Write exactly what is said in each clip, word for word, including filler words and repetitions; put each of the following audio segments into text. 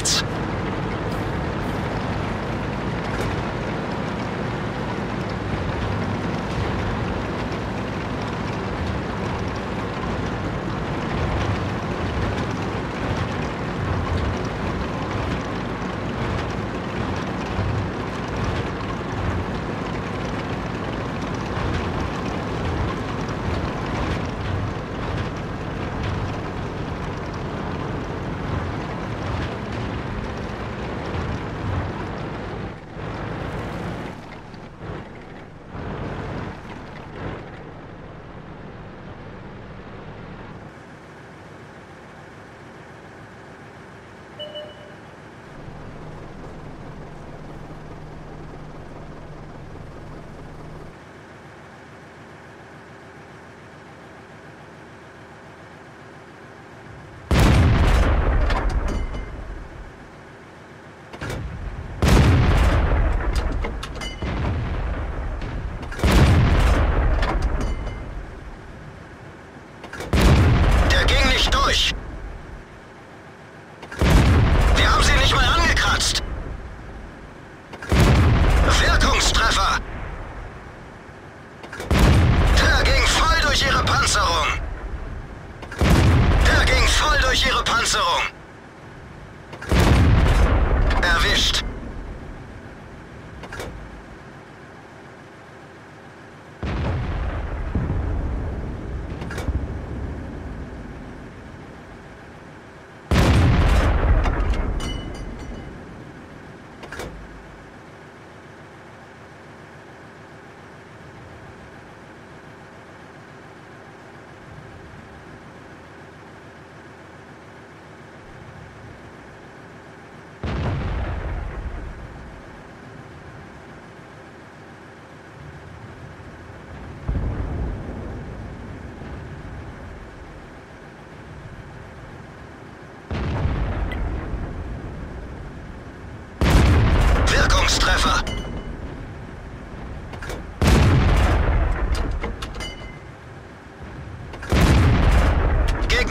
geht's.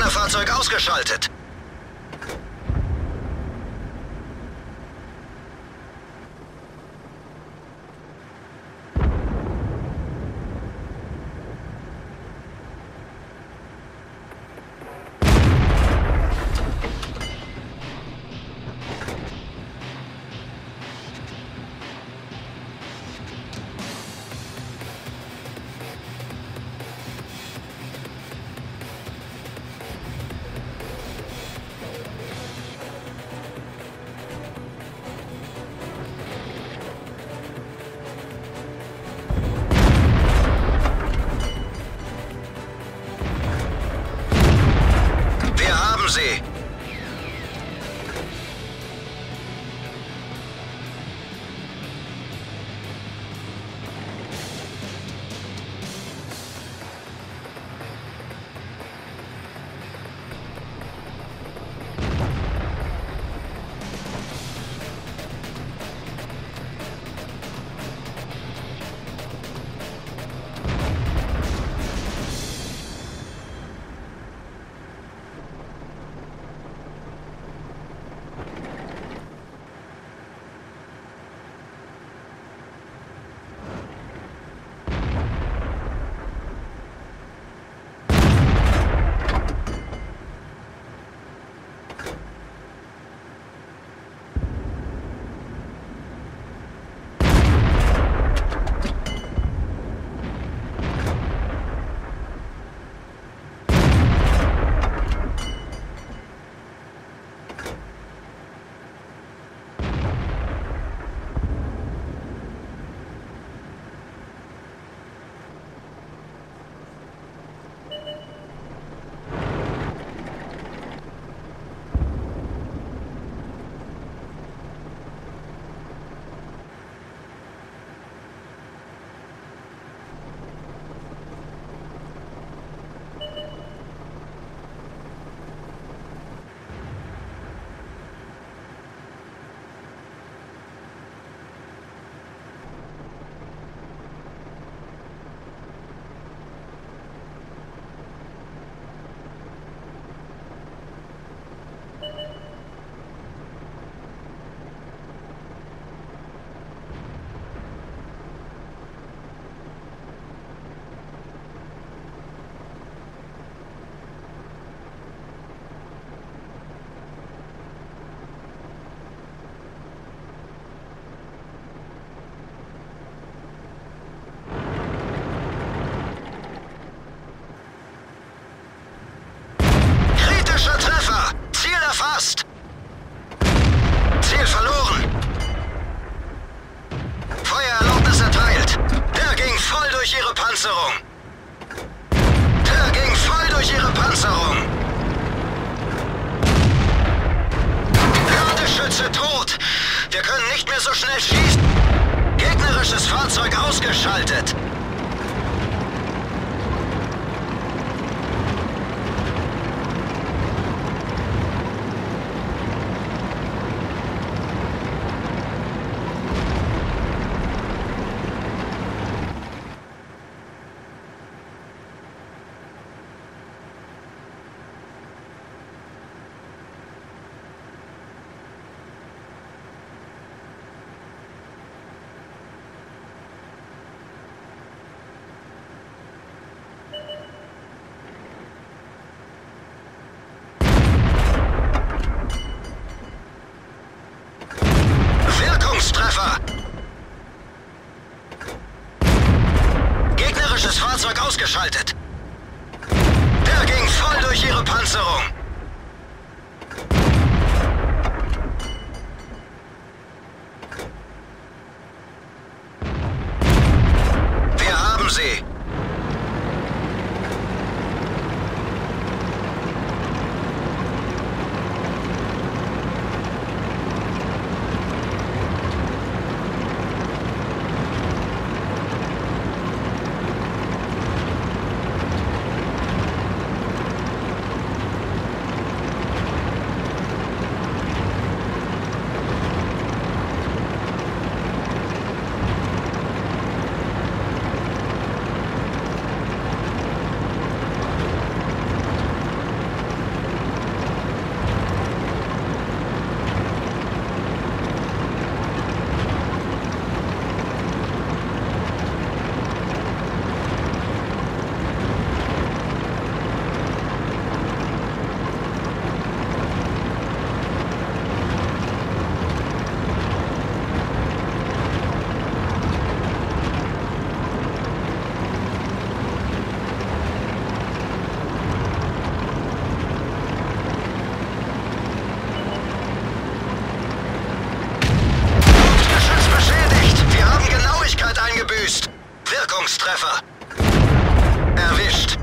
Fahrzeug ausgeschaltet. Schütze tot. Wir können nicht mehr so schnell schießen. Gegnerisches Fahrzeug ausgeschaltet. Gegnerisches Fahrzeug ausgeschaltet. Der ging voll durch ihre Panzerung. Wir haben sie. Wirkungstreffer. Erwischt.